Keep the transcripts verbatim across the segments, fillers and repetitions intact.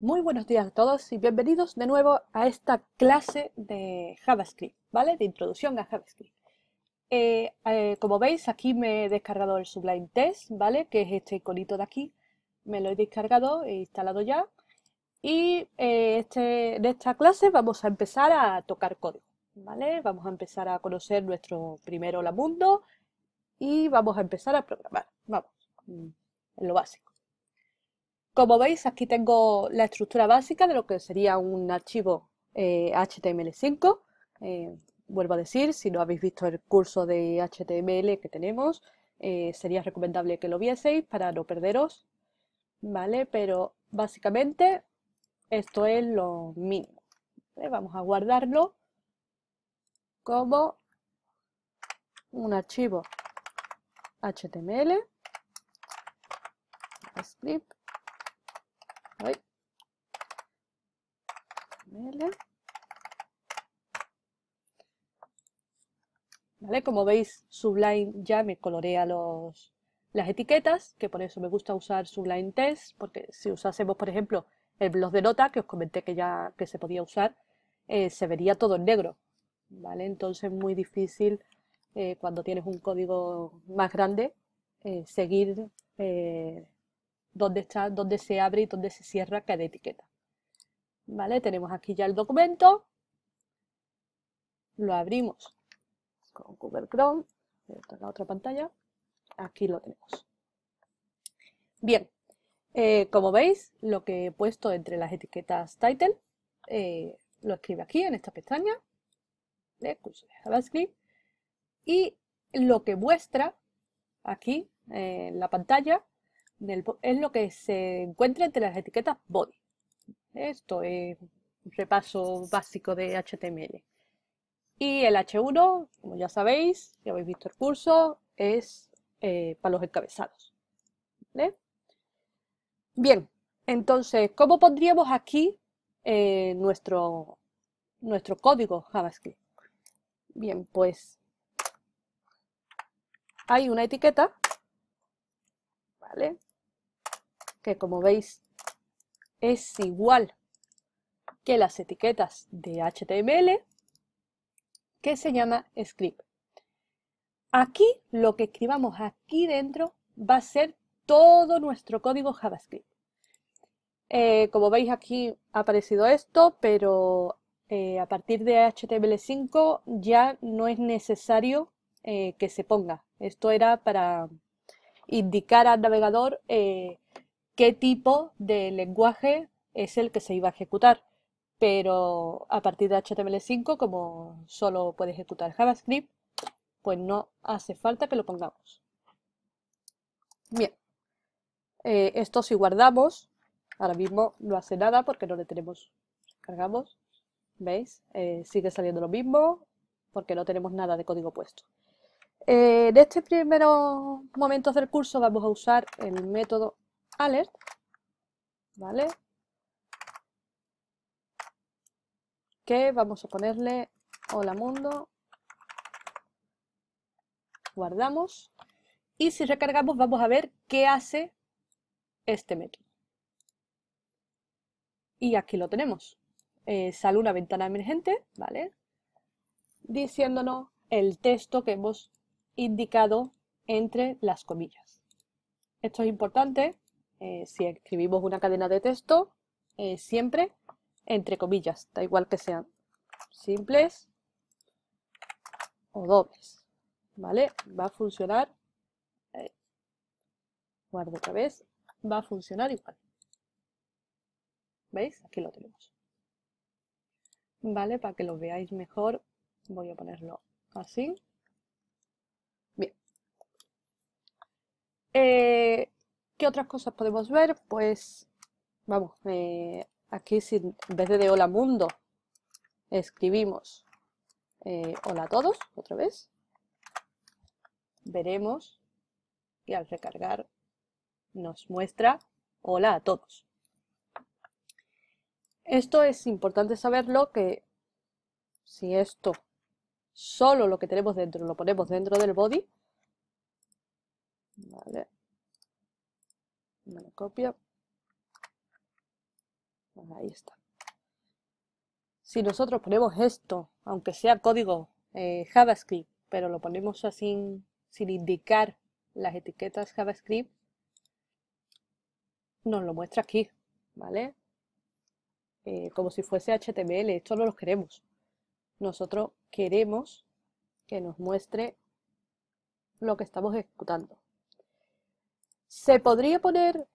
Muy buenos días a todos y bienvenidos de nuevo a esta clase de JavaScript, ¿vale? De introducción a JavaScript. Eh, eh, como veis, aquí me he descargado el Sublime Text, ¿vale? Que es este iconito de aquí. Me lo he descargado e instalado ya. Y eh, este, en esta clase vamos a empezar a tocar código, ¿vale? Vamos a empezar a conocer nuestro primer hola mundo y vamos a empezar a programar. Vamos, en lo básico. Como veis, aquí tengo la estructura básica de lo que sería un archivo eh, H T M L cinco. Eh, vuelvo a decir, si no habéis visto el curso de H T M L que tenemos, eh, sería recomendable que lo vieseis para no perderos, ¿vale? Pero básicamente esto es lo mínimo, ¿vale? Vamos a guardarlo como un archivo H T M L, script. Vale, como veis, Sublime ya me colorea los, las etiquetas, que por eso me gusta usar Sublime Text, porque si usásemos, por ejemplo, el blog de nota, que os comenté que ya que se podía usar, eh, se vería todo en negro, ¿vale? Entonces es muy difícil, eh, cuando tienes un código más grande, eh, seguir eh, dónde está, dónde se abre y dónde se cierra cada etiqueta. Vale, tenemos aquí ya el documento, lo abrimos con Google Chrome, en la otra pantalla, aquí lo tenemos. Bien, eh, como veis, lo que he puesto entre las etiquetas title, eh, lo escribe aquí en esta pestaña, de curso de JavaScript, y lo que muestra aquí eh, en la pantalla del, es lo que se encuentra entre las etiquetas body. Esto es un repaso básico de H T M L. Y el H uno, como ya sabéis, ya habéis visto el curso, es eh, para los encabezados, ¿vale? Bien, entonces, ¿cómo pondríamos aquí eh, nuestro, nuestro código JavaScript? Bien, pues hay una etiqueta, ¿vale? Que como veis es igual que las etiquetas de H T M L, que se llama script. Aquí, lo que escribamos aquí dentro va a ser todo nuestro código JavaScript. Eh, como veis, aquí ha aparecido esto, pero eh, a partir de H T M L cinco ya no es necesario eh, que se ponga. Esto era para indicar al navegador eh, qué tipo de lenguaje es el que se iba a ejecutar, pero a partir de H T M L cinco, como solo puede ejecutar JavaScript, pues no hace falta que lo pongamos. Bien, eh, esto si guardamos, ahora mismo no hace nada porque no le tenemos, cargamos, ¿veis? Eh, sigue saliendo lo mismo porque no tenemos nada de código puesto. Eh, en estos primeros momentos del curso vamos a usar el método alert, ¿vale? Que vamos a ponerle hola mundo, guardamos, y si recargamos vamos a ver qué hace este método. Y aquí lo tenemos. Eh, sale una ventana emergente, ¿vale? Diciéndonos el texto que hemos indicado entre las comillas. Esto es importante. Eh, si escribimos una cadena de texto, eh, siempre entre comillas, da igual que sean simples o dobles, ¿vale? Va a funcionar, eh, guardo otra vez, va a funcionar igual. ¿Veis? Aquí lo tenemos. ¿Vale? Para que lo veáis mejor, voy a ponerlo así. Bien. Eh... ¿Qué otras cosas podemos ver? Pues, vamos, eh, aquí si en vez de, de hola mundo escribimos eh, hola a todos, otra vez, veremos que al recargar nos muestra hola a todos. Esto es importante saberlo, que si esto, solo lo que tenemos dentro, lo ponemos dentro del body, ¿vale? Me lo copio, Ahí está. Si nosotros ponemos esto, aunque sea código eh, JavaScript, pero lo ponemos así sin indicar las etiquetas JavaScript, nos lo muestra aquí, ¿vale? Eh, como si fuese H T M L, esto no lo queremos. Nosotros queremos que nos muestre lo que estamos ejecutando. Se podría poner,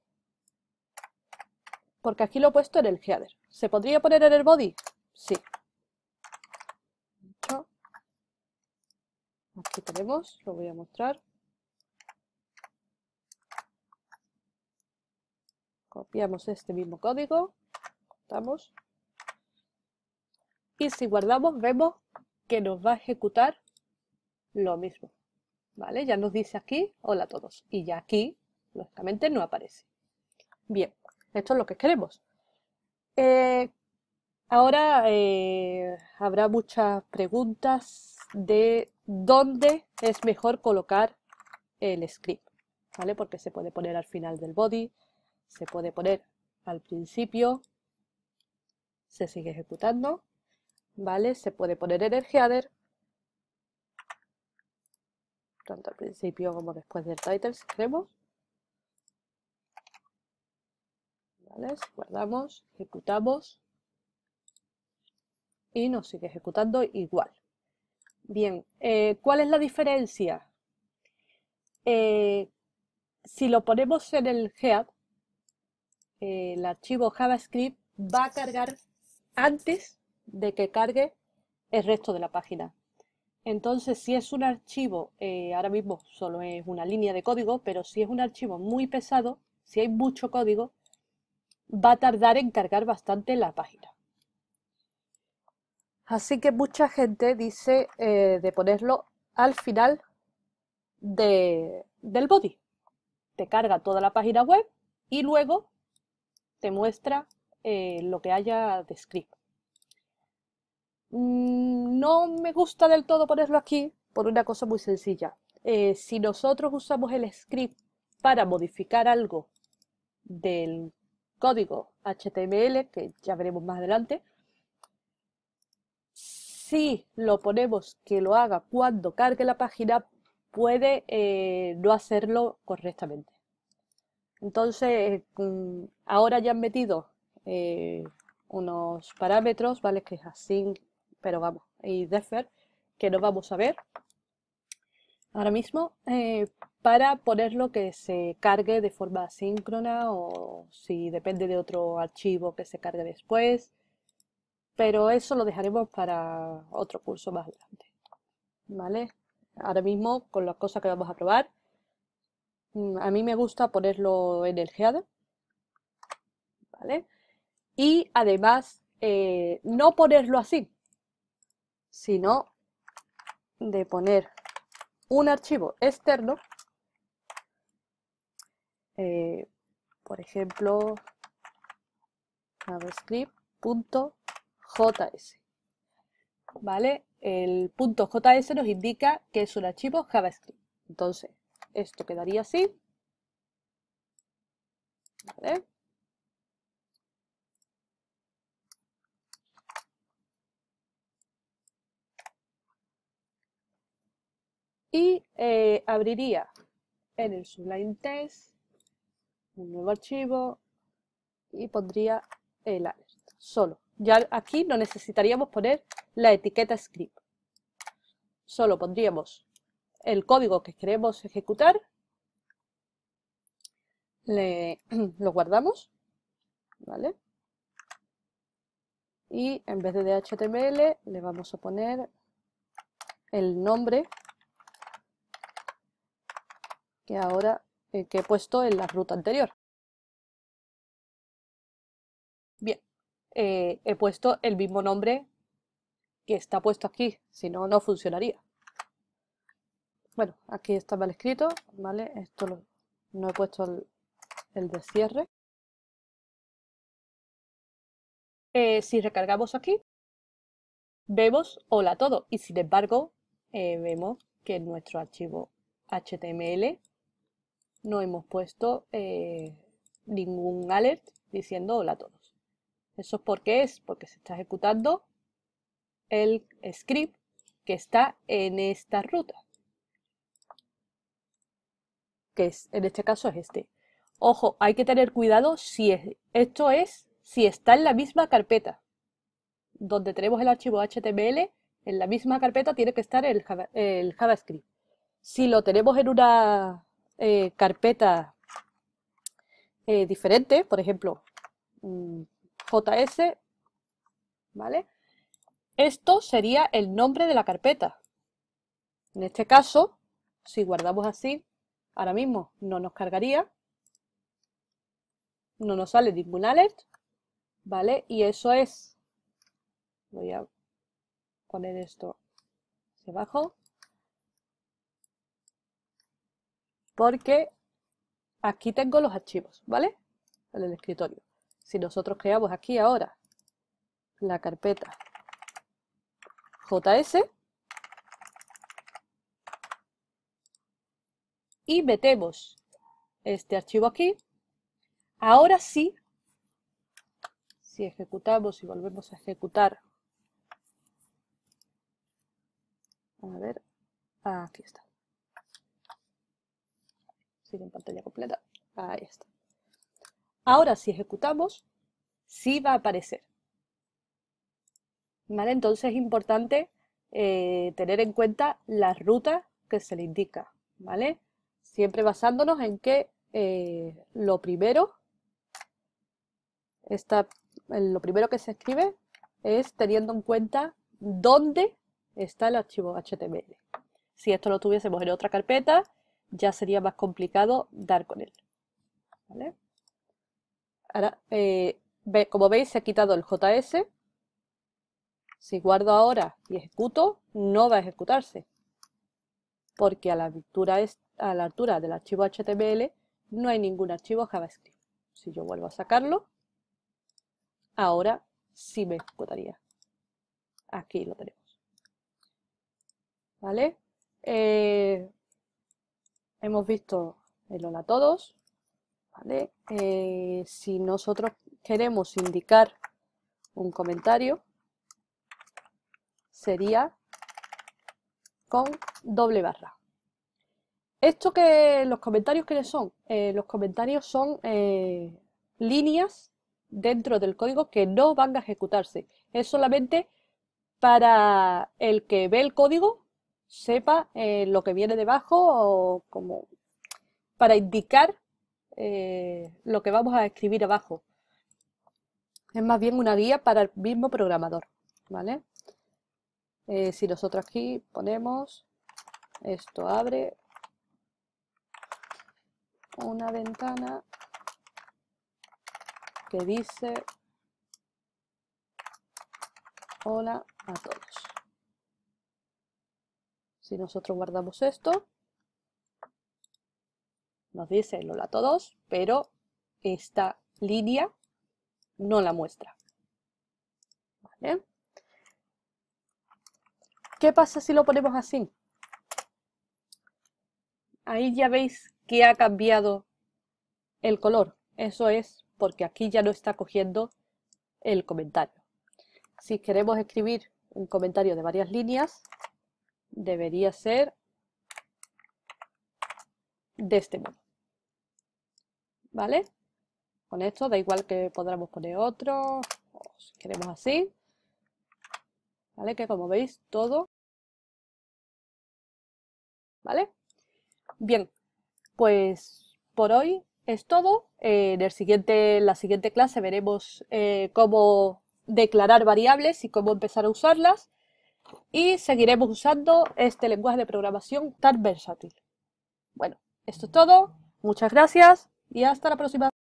porque aquí lo he puesto en el header, ¿se podría poner en el body? Sí. Aquí tenemos, lo voy a mostrar. Copiamos este mismo código, cortamos. Y si guardamos, vemos que nos va a ejecutar lo mismo. ¿Vale? Ya nos dice aquí, hola a todos. Y ya aquí, lógicamente, no aparece. Bien, esto es lo que queremos. Eh, ahora eh, habrá muchas preguntas de dónde es mejor colocar el script, ¿vale? Porque se puede poner al final del body, se puede poner al principio, se sigue ejecutando, ¿vale? Se puede poner en el header, tanto al principio como después del title, si queremos. ¿Vale? Guardamos, ejecutamos y nos sigue ejecutando igual. Bien, eh, ¿cuál es la diferencia? Eh, si lo ponemos en el head, el archivo JavaScript va a cargar antes de que cargue el resto de la página. Entonces, si es un archivo, eh, ahora mismo solo es una línea de código, pero si es un archivo muy pesado, si hay mucho código, va a tardar en cargar bastante la página. Así que mucha gente dice eh, de ponerlo al final de, del body. Te carga toda la página web y luego te muestra eh, lo que haya de script. No me gusta del todo ponerlo aquí por una cosa muy sencilla. Eh, si nosotros usamos el script para modificar algo del código H T M L, que ya veremos más adelante, si lo ponemos que lo haga cuando cargue la página, puede eh, no hacerlo correctamente. Entonces, ahora ya han metido eh, unos parámetros, ¿vale? Que es async, pero vamos, y defer, que no vamos a ver ahora mismo, eh, para ponerlo que se cargue de forma asíncrona o si depende de otro archivo que se cargue después. Pero eso lo dejaremos para otro curso más adelante, ¿vale? Ahora mismo, con las cosas que vamos a probar, a mí me gusta ponerlo en el header, ¿vale? Y además, eh, no ponerlo así, sino de poner un archivo externo, eh, por ejemplo, javascript punto js, ¿vale? El punto .js nos indica que es un archivo JavaScript. Entonces, esto quedaría así, ¿vale? Y eh, abriría en el Sublime Text un nuevo archivo y pondría el alert, solo. Ya aquí no necesitaríamos poner la etiqueta script. Solo pondríamos el código que queremos ejecutar, le, lo guardamos, ¿vale? Y en vez de H T M L le vamos a poner el nombre que ahora eh, que he puesto en la ruta anterior. Bien, eh, he puesto el mismo nombre que está puesto aquí, si no, no funcionaría. Bueno, aquí está mal escrito, ¿vale? Esto lo, no he puesto el, el de cierre. Eh, si recargamos aquí, vemos hola a todos, y sin embargo, eh, vemos que en nuestro archivo H T M L no hemos puesto eh, ningún alert diciendo hola a todos. ¿Eso por qué es? Porque se está ejecutando el script que está en esta ruta, que es, en este caso es este. Ojo, hay que tener cuidado si es, esto es si está en la misma carpeta. Donde tenemos el archivo H T M L, en la misma carpeta tiene que estar el, Java, el JavaScript. Si lo tenemos en una eh, carpeta eh, diferente, por ejemplo, mmm, J S, ¿vale? Esto sería el nombre de la carpeta. En este caso, si guardamos así, ahora mismo no nos cargaría, no nos sale ningún alert, ¿vale? Y eso es, voy a poner esto hacia abajo, porque aquí tengo los archivos, ¿vale? En el escritorio. Si nosotros creamos aquí ahora la carpeta J S y metemos este archivo aquí, ahora sí, si ejecutamos y volvemos a ejecutar, a ver, aquí está, sigue en pantalla completa, ahí está. Ahora si ejecutamos, sí va a aparecer. ¿Vale? Entonces es importante eh, tener en cuenta la ruta que se le indica, ¿vale? Siempre basándonos en que eh, lo primero está, lo primero que se escribe es teniendo en cuenta dónde está el archivo H T M L. Si esto lo tuviésemos en otra carpeta, ya sería más complicado dar con él, ¿vale? Ahora, eh, ve, como veis, se ha quitado el J S. Si guardo ahora y ejecuto, no va a ejecutarse, porque a la altura, es, a la altura del archivo H T M L no hay ningún archivo JavaScript. Si yo vuelvo a sacarlo, ahora sí me ejecutaría. Aquí lo tenemos. ¿Vale? Eh, hemos visto el hola a todos. ¿Vale? Eh, si nosotros queremos indicar un comentario, sería con doble barra. ¿Esto que los comentarios que son? Eh, los comentarios son eh, líneas dentro del código que no van a ejecutarse. Es solamente para el que ve el código, sepa eh, lo que viene debajo, o como para indicar eh, lo que vamos a escribir abajo. Es más bien una guía para el mismo programador, ¿vale? Eh, si nosotros aquí ponemos, esto abre una ventana que dice hola a todos. Si nosotros guardamos esto, nos dice el hola a todos, pero esta línea no la muestra, ¿vale? ¿Qué pasa si lo ponemos así? Ahí ya veis que ha cambiado el color. Eso es porque aquí ya no está cogiendo el comentario. Si queremos escribir un comentario de varias líneas, debería ser de este modo. ¿Vale? Con esto da igual que podamos poner otro, o si queremos así. ¿Vale? Que como veis todo. ¿Vale? Bien, pues por hoy es todo. Eh, en el siguiente, en la siguiente clase veremos eh, cómo declarar variables y cómo empezar a usarlas. Y seguiremos usando este lenguaje de programación tan versátil. Bueno, esto es todo. Muchas gracias y hasta la próxima.